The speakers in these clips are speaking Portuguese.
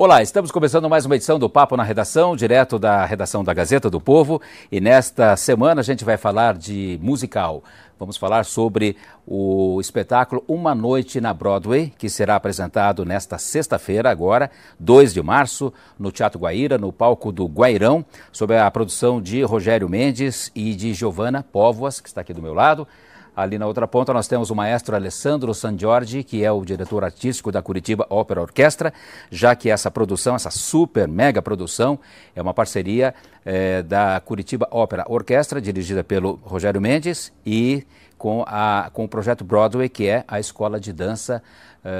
Olá, estamos começando mais uma edição do Papo na Redação, direto da redação da Gazeta do Povo. E nesta semana a gente vai falar de musical. Vamos falar sobre o espetáculo Uma Noite na Broadway, que será apresentado nesta sexta-feira, agora, 2 de março, no Teatro Guaíra, no palco do Guairão, sob a produção de Rogério Mendes e de Giovana Póvoa, que está aqui do meu lado. Ali na outra ponta nós temos o maestro Alessandro Sangiorgi, que é o diretor artístico da Curitiba Ópera Orquestra, já que essa produção, essa super mega produção, é uma parceria da Curitiba Ópera Orquestra, dirigida pelo Rogério Mendes, e com o Projeto Broadway, que é a escola de dança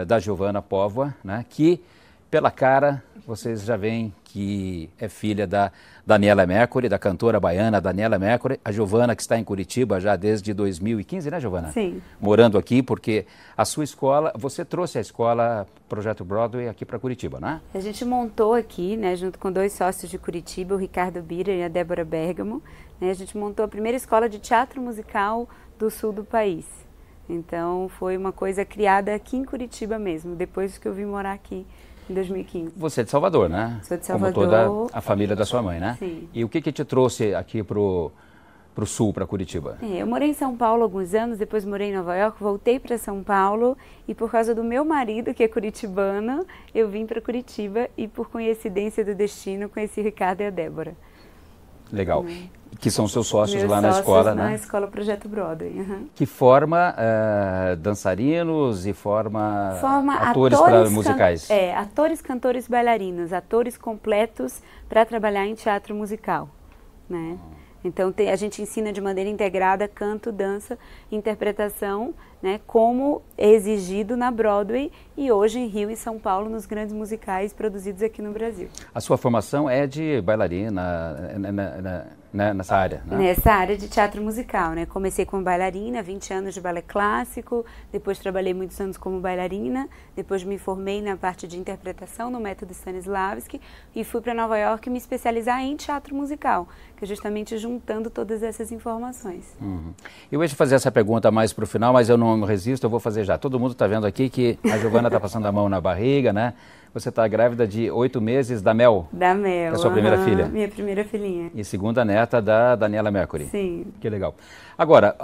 da Giovana Póvoa, né, que pela cara vocês já veem que é filha da Daniela Mercury, da cantora baiana Daniela Mercury. A Giovana, que está em Curitiba já desde 2015, né, Giovana? Sim. Morando aqui, porque a sua escola, você trouxe a escola Projeto Broadway aqui para Curitiba, né? A gente montou aqui, né, junto com dois sócios de Curitiba, o Ricardo Bira e a Débora Bergamo, né, a gente montou a primeira escola de teatro musical do sul do país. Então, foi uma coisa criada aqui em Curitiba mesmo, depois que eu vim morar aqui. Em 2015. Você é de Salvador, né? Sou de Salvador. Como toda a família da sua mãe, né? Sim. E o que te trouxe aqui pro sul, para Curitiba? Eu morei em São Paulo alguns anos, depois morei em Nova York, voltei para São Paulo e por causa do meu marido, que é curitibano, eu vim para Curitiba e por coincidência do destino conheci o Ricardo e a Débora. Legal. Que são seus sócios lá na escola, né? Na escola Projeto Broadway. Uhum. Que forma dançarinos e forma atores musicais. Atores, cantores, bailarinos, atores completos para trabalhar em teatro musical, né? Então a gente ensina de maneira integrada canto, dança, interpretação, né? Como é exigido na Broadway e hoje em Rio e São Paulo nos grandes musicais produzidos aqui no Brasil. A sua formação é de bailarina nessa área, né? Nessa área de teatro musical, né? Comecei como bailarina, 20 anos de balé clássico, depois trabalhei muitos anos como bailarina, depois me formei na parte de interpretação no método Stanislavski e fui para Nova York me especializar em teatro musical, que é justamente juntando todas essas informações. Uhum. Eu ia te fazer essa pergunta mais para o final, mas eu não resisto, eu vou fazer já. Todo mundo está vendo aqui que a Giovana está passando a mão na barriga, né? Você está grávida de 8 meses da Mel. Da Mel. Que é a sua primeira filha. Minha primeira filhinha. E segunda neta da Daniela Mercury. Sim. Que legal. Agora,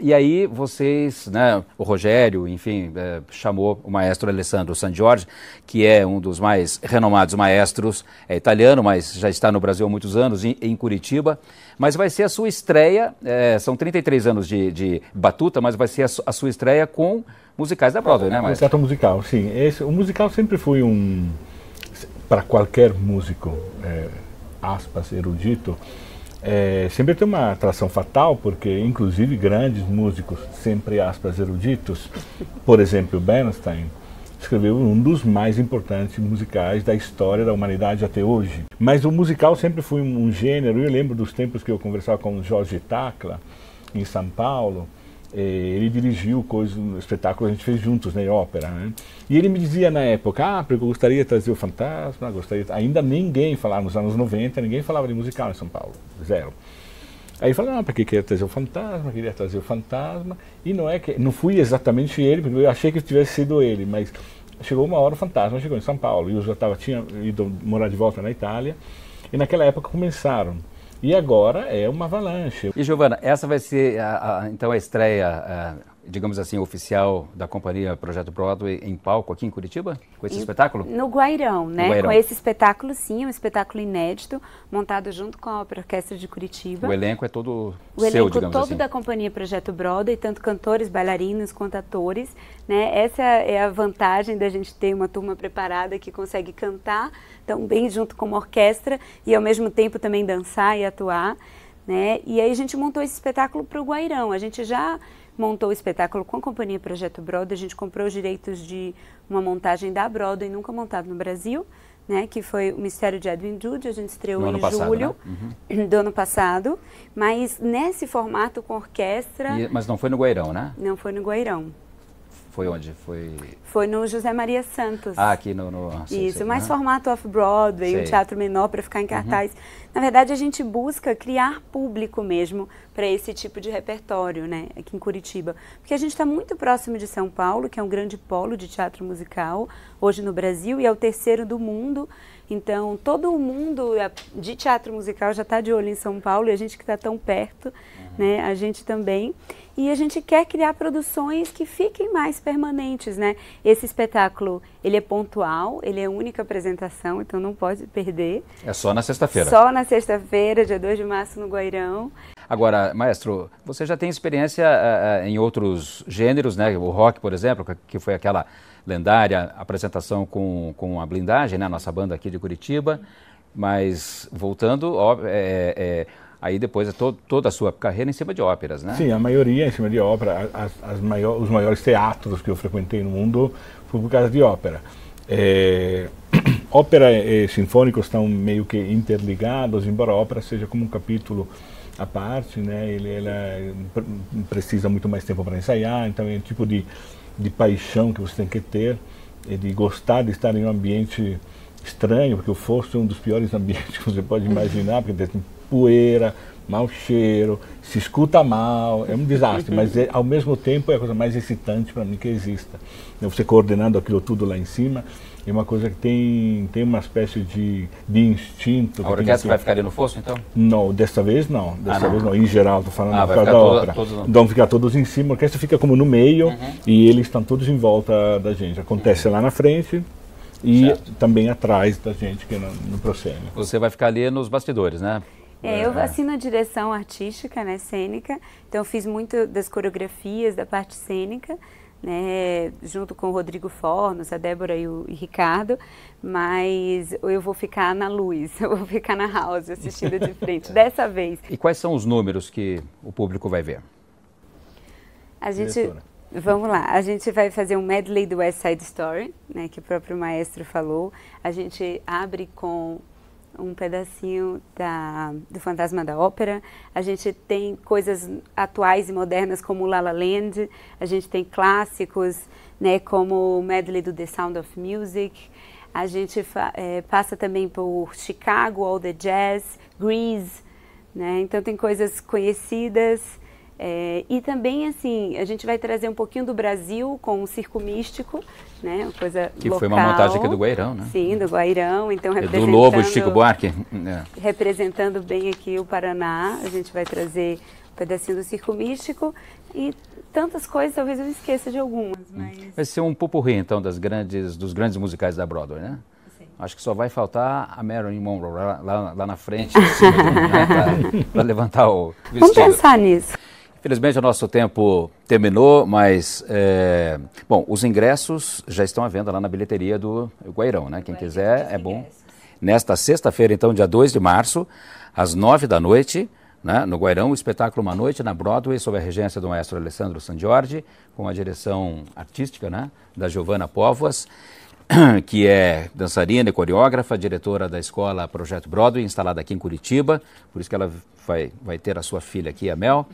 e aí vocês, né, o Rogério, enfim, chamou o maestro Alessandro Sangiorgi, que é um dos mais renomados maestros, é italiano, mas já está no Brasil há muitos anos, em Curitiba. Mas vai ser a sua estreia, são 33 anos de batuta, mas vai ser a sua estreia com musicais da Broadway, né, maestro? Teatro musical, sim. O musical sempre foi para qualquer músico, aspas, erudito, sempre tem uma atração fatal, porque inclusive grandes músicos, sempre aspas, eruditos, por exemplo, Bernstein, escreveu um dos mais importantes musicais da história da humanidade até hoje. Mas o musical sempre foi um gênero, eu lembro dos tempos que eu conversava com o Jorge Takla, em São Paulo. Ele dirigiu um espetáculo que a gente fez juntos, né, ópera, né? E ele me dizia na época, porque eu gostaria de trazer o Fantasma, ainda ninguém falava, nos anos 90, ninguém falava de musical em São Paulo, zero. Aí eu falei, porque queria trazer o Fantasma, e não fui exatamente ele, porque eu achei que tivesse sido ele, mas chegou uma hora o Fantasma chegou em São Paulo, e eu já tinha ido morar de volta na Itália, e naquela época começaram. E agora é uma avalanche. E Giovana, essa vai ser então a estreia, digamos assim, oficial da companhia Projeto Broadway em palco aqui em Curitiba? Com esse espetáculo? No Guairão, né? No Guairão. Com esse espetáculo, sim, um espetáculo inédito, montado junto com a Ópera Orquestra de Curitiba. O elenco é todo seu, digamos assim. O elenco todo da companhia Projeto Broadway, tanto cantores, bailarinos quanto atores, né? Essa é a vantagem da gente ter uma turma preparada que consegue cantar também junto com uma orquestra e ao mesmo tempo também dançar e atuar, né? E aí a gente montou esse espetáculo para o Guairão. A gente já montou o espetáculo com a companhia Projeto Broadway, a gente comprou os direitos de uma montagem da Broadway, nunca montada no Brasil, né? Que foi o Mistério de Edwin Drood, a gente estreou em julho, né? Uhum. Do ano passado, mas nesse formato com orquestra. Mas não foi no Guairão, né? Não foi no Guairão. Foi onde? Foi no José Maria Santos. Ah, aqui no... Isso, mais formato off-Broadway, um teatro menor para ficar em cartaz. Na verdade, a gente busca criar público mesmo para esse tipo de repertório, né, aqui em Curitiba. Porque a gente está muito próximo de São Paulo, que é um grande polo de teatro musical, hoje no Brasil, e é o terceiro do mundo. Então, todo o mundo de teatro musical já está de olho em São Paulo, e a gente que está tão perto, né, a gente também. E a gente quer criar produções que fiquem mais permanentes, né? Esse espetáculo, ele é pontual, ele é única apresentação, então não pode perder. É só na sexta-feira. Só na sexta-feira, dia 2 de março, no Guairão. Agora, maestro, você já tem experiência em outros gêneros, né? O rock, por exemplo, que foi aquela lendária apresentação com a Blindagem, né? Nossa banda aqui de Curitiba. Mas, voltando, aí depois é toda a sua carreira em cima de óperas, né? Sim, a maioria em cima de ópera. Os maiores teatros que eu frequentei no mundo foi por causa de ópera. Ópera e sinfônicos estão meio que interligados, embora a ópera seja como um capítulo à parte, né? Ela precisa muito mais tempo para ensaiar, então é um tipo de paixão que você tem que ter, de gostar de estar em um ambiente estranho, porque o fosso é um dos piores ambientes que você pode imaginar, porque tem poeira, mau cheiro, se escuta mal, é um desastre, mas ao mesmo tempo é a coisa mais excitante para mim que exista. Você coordenando aquilo tudo lá em cima, é uma coisa que tem uma espécie de instinto. A orquestra vai ficar ali no fosso, então? Não, dessa vez não. Dessa vez não. Em geral, estou falando por causa da ópera. Vão ficar todos em cima, a orquestra fica como no meio e eles estão todos em volta da gente. Acontece lá na frente. E também atrás da gente, que não procede. Você vai ficar ali nos bastidores, né? Eu assino a direção artística, né, cênica. Então eu fiz muito das coreografias, da parte cênica, né, junto com o Rodrigo Fornos, a Débora e o Ricardo. Mas eu vou ficar na luz, eu vou ficar na house assistindo de frente, dessa vez. E quais são os números que o público vai ver? A gente... Diretora. Vamos lá, a gente vai fazer um medley do West Side Story, né, que o próprio maestro falou. A gente abre com um pedacinho do Fantasma da Ópera. A gente tem coisas atuais e modernas como La La Land. A gente tem clássicos, né, como o medley do The Sound of Music. A gente passa também por Chicago, All the Jazz, Grease, né? Então tem coisas conhecidas. E também, assim, a gente vai trazer um pouquinho do Brasil com o Circo Místico, né, uma coisa que local. Foi uma montagem aqui do Guairão, né? Sim, do Guairão, então representando... Edu Lobo e Chico Buarque. Representando bem aqui o Paraná, a gente vai trazer um pedacinho do Circo Místico e tantas coisas, talvez eu esqueça de algumas, mas... Vai ser um popurri, então, dos grandes musicais da Broadway, né? Acho que só vai faltar a Marilyn Monroe lá na frente, assim, né, para levantar o vestido. Vamos pensar nisso. Infelizmente o nosso tempo terminou, mas, bom, os ingressos já estão à venda lá na bilheteria do Guairão, né? Quem quiser é bom. Nesta sexta-feira, então, dia 2 de março, às 9 da noite, né, no Guairão, o espetáculo Uma Noite na Broadway, sob a regência do maestro Alessandro Sangiorgi, com a direção artística, né, da Giovana Póvoa, que é dançarina e coreógrafa, diretora da escola Projeto Broadway, instalada aqui em Curitiba, por isso que ela vai ter a sua filha aqui, a Mel.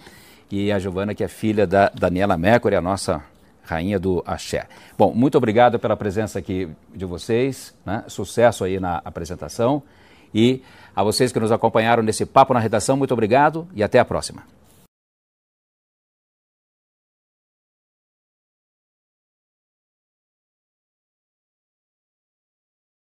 E a Giovana, que é filha da Daniela Mercury, a nossa rainha do axé. Bom, muito obrigado pela presença aqui de vocês, né? Sucesso aí na apresentação. E a vocês que nos acompanharam nesse Papo na Redação, muito obrigado e até a próxima.